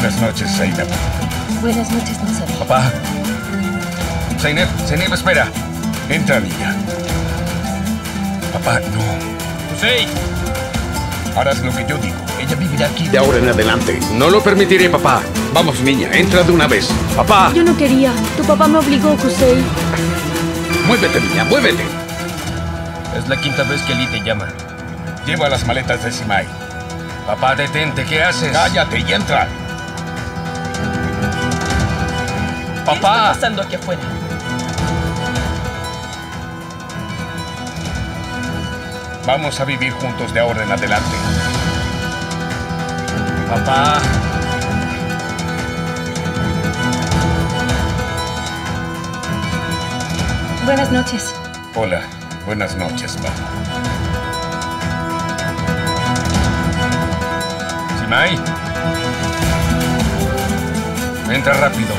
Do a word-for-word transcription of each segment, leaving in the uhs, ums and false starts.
Buenas noches, Zeynep. Buenas noches, Nazari. Papá. Zeynep, Zeynep, espera. Entra, niña. Papá, no. José. Harás lo que yo digo. Ella vivirá aquí. De ahora en adelante. No lo permitiré, papá. Vamos, niña, entra de una vez. Papá. Yo no quería. Tu papá me obligó, José. Muévete, niña, muévete. Es la quinta vez que Elite llama. Lleva las maletas de Simay. Papá, detente, ¿qué haces? Cállate y entra. Papá. ¿Qué está pasando aquí afuera? Vamos a vivir juntos de ahora en adelante. Papá. Buenas noches. Hola, buenas noches, papá. Simay. Entra rápido.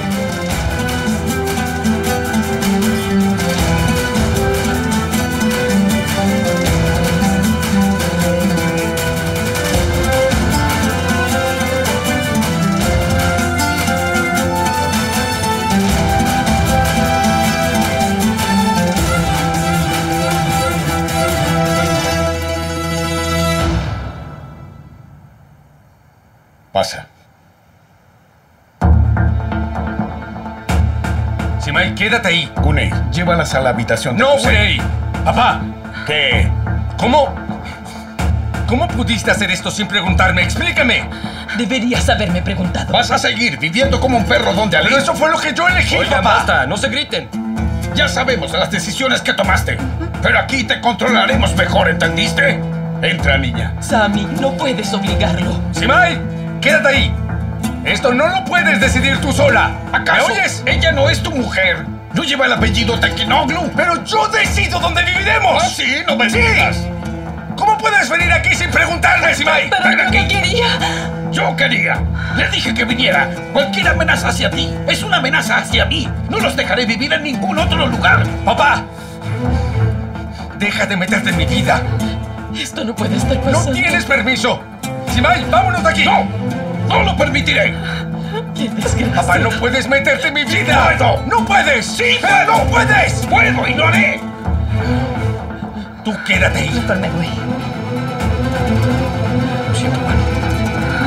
Pasa. Simay, quédate ahí. Cunei, llévalas a la habitación de José. ¡No, Cunei! Papá. ¿Qué? ¿Cómo? ¿Cómo pudiste hacer esto sin preguntarme? ¡Explícame! Deberías haberme preguntado. Vas a seguir viviendo como un perro donde alguien... ¡Pero eso fue lo que yo elegí, Oiga, papá! Basta, no se griten. Ya sabemos las decisiones que tomaste. Pero aquí te controlaremos mejor, ¿entendiste? Entra, niña. Sammy, no puedes obligarlo. ¡Simay! ¡Quédate ahí! ¡Esto no lo puedes decidir tú sola! ¿Acaso? ¿Me oyes? Ella no es tu mujer. No lleva el apellido Tekinoğlu. ¡Pero yo decido dónde viviremos! ¿Ah, sí? ¡No me digas! Sí. ¿Cómo puedes venir aquí sin preguntarme, Simay? ¡Pero yo no quería! ¡Yo quería! ¡Le dije que viniera! Cualquier amenaza hacia ti es una amenaza hacia mí. No los dejaré vivir en ningún otro lugar. ¡Papá! ¡Deja de meterte en mi vida! Esto no puede estar pasando. ¡No tienes permiso! ¡Simay, vámonos de aquí! ¡No! ¡No lo permitiré! ¡Qué desgracia! ¡Papá, no puedes meterte en mi vida! ¡Puedo! ¡No puedes! ¡Sí, pero no puedes! ¡Puedo y lo haré! ¡Tú quédate ahí! Doctor, me voy. Lo siento, Vano.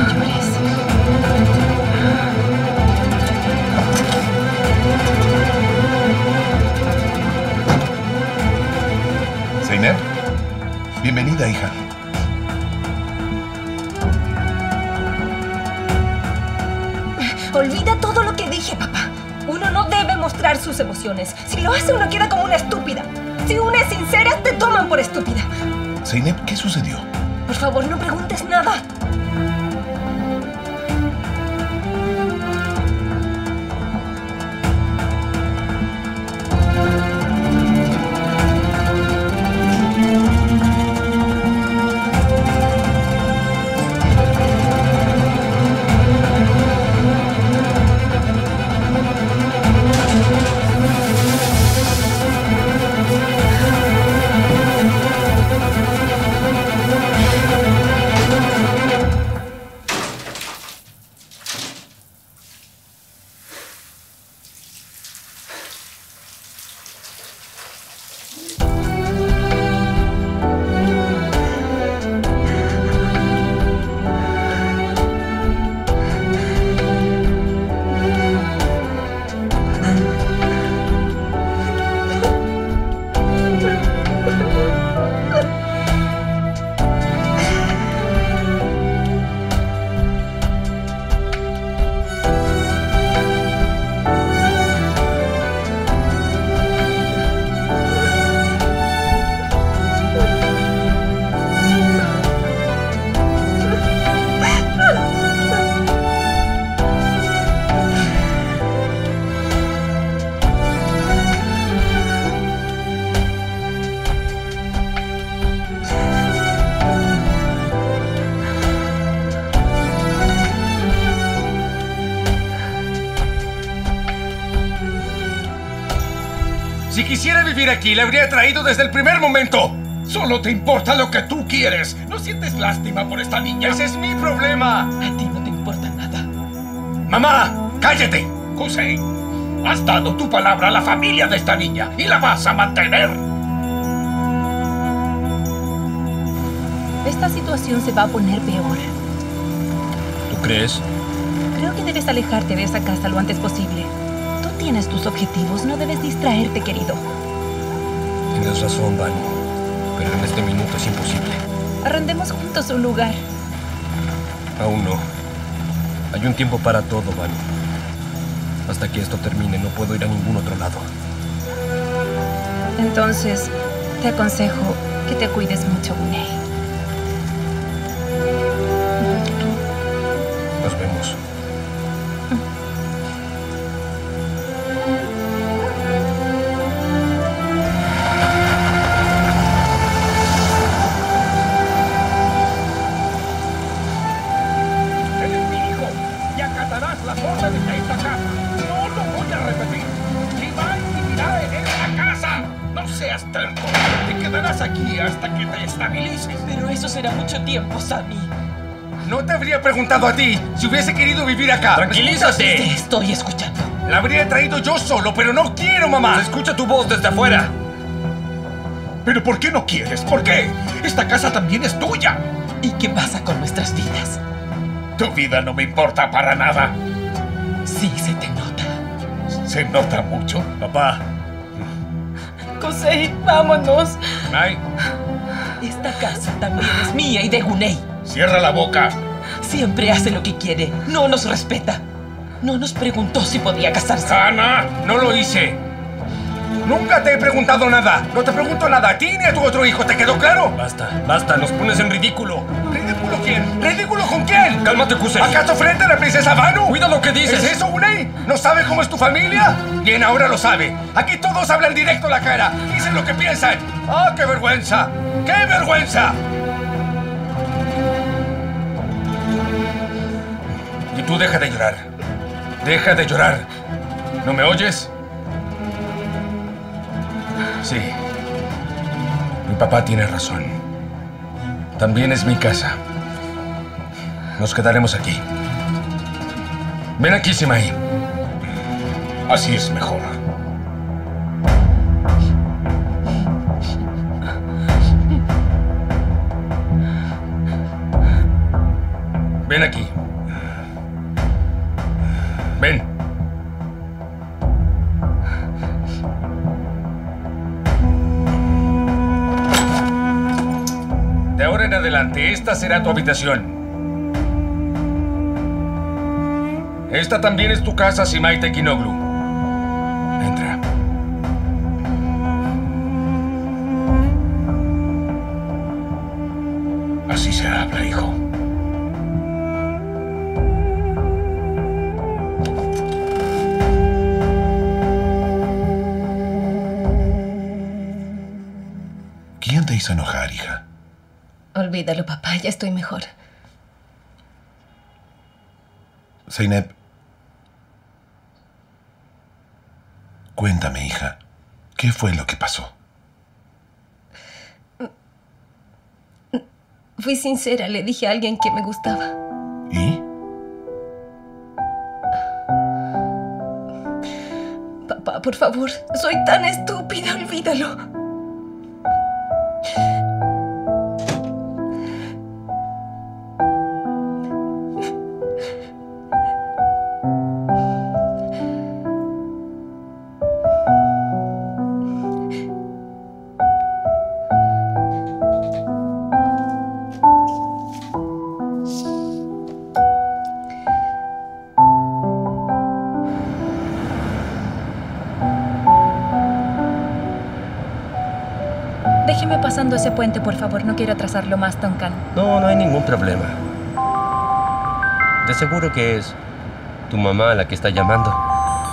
No llores. Zeynep, bienvenida, hija. Olvida todo lo que dije, papá. Uno no debe mostrar sus emociones. Si lo hace, uno queda como una estúpida. Si una es sincera, te toman por estúpida. Zeynep, ¿qué sucedió? Por favor, no preguntes nada. Si quisiera vivir aquí, la habría traído desde el primer momento. Solo te importa lo que tú quieres. ¿No sientes lástima por esta niña? ¡Ese es mi problema! A ti no te importa nada. ¡Mamá! ¡Cállate! José, has dado tu palabra a la familia de esta niña y la vas a mantener. Esta situación se va a poner peor. ¿Tú crees? Creo que debes alejarte de esa casa lo antes posible. Tú tienes tus objetivos, no debes distraerte, querido. Tienes razón, Vano, pero en este minuto es imposible. Arrendemos juntos un lugar. Aún no. Hay un tiempo para todo, Vano. Hasta que esto termine, no puedo ir a ningún otro lado. Entonces, te aconsejo que te cuides mucho, Uney. Nos vemos. Preguntado a ti si hubiese querido vivir acá. Tranquilízate. Te estoy escuchando. La habría traído yo solo, pero no quiero, mamá. Pues escucha tu voz desde afuera. ¿Pero por qué no quieres? ¿Por qué? Esta casa también es tuya. ¿Y qué pasa con nuestras vidas? Tu vida no me importa para nada. Sí, se te nota. ¿Se nota mucho? Papá. José, vámonos. Ay. Esta casa también es mía y de Cunei. Cierra la boca. Siempre hace lo que quiere. No nos respeta. No nos preguntó si podía casarse. ¡Ana! ¡No lo hice! ¡Nunca te he preguntado nada! ¡No te pregunto nada a ti ni a tu otro hijo! ¿Te quedó claro? Basta, basta. Nos pones en ridículo. ¿Ridículo quién? ¿Ridículo con quién? Cálmate, Cusen. ¿Acaso frente a la princesa Vano? ¡Cuida lo que dices! ¿Es eso, Uney? ¿No sabe cómo es tu familia? Bien, ahora lo sabe. Aquí todos hablan directo a la cara. Dicen lo que piensan. ¡Ah, qué vergüenza! ¡Qué vergüenza! Y tú deja de llorar. Deja de llorar. ¿No me oyes? Sí. Mi papá tiene razón. También es mi casa. Nos quedaremos aquí. Ven aquí, Simay. Así es mejor. Ven aquí. Ven. De ahora en adelante, esta será tu habitación. Esta también es tu casa, Simay Tekinoğlu. Entra. Así se habla, hijo. Enojar, hija. Olvídalo, papá. Ya estoy mejor. Zeynep. Cuéntame, hija. ¿Qué fue lo que pasó? Fui sincera. Le dije a alguien que me gustaba. ¿Y? Papá, por favor. Soy tan estúpida. Olvídalo. Ese puente, por favor. No quiero atrasarlo más, Don Khan. No, no hay ningún problema. De seguro que es tu mamá la que está llamando.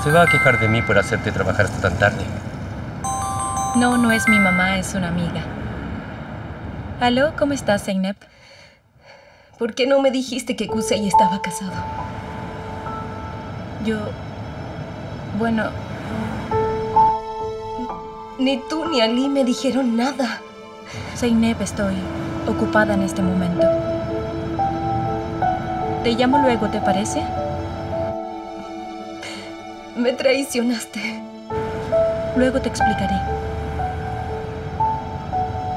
Se va a quejar de mí por hacerte trabajar hasta tan tarde. No, no es mi mamá, es una amiga. ¿Aló? ¿Cómo estás, Zeynep? ¿Por qué no me dijiste que Kuzey estaba casado? Yo... Bueno... Ni tú ni Ali me dijeron nada. Zeynep, estoy ocupada en este momento. Te llamo luego, ¿te parece? Me traicionaste. Luego te explicaré.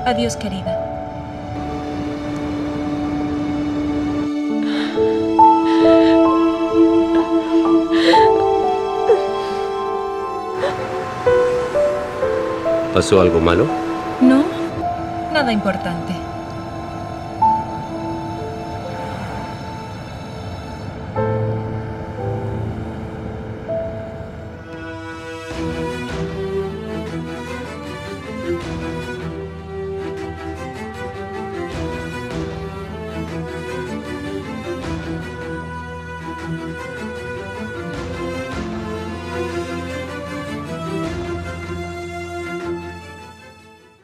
Adiós, querida. ¿Pasó algo malo? No, nada importante.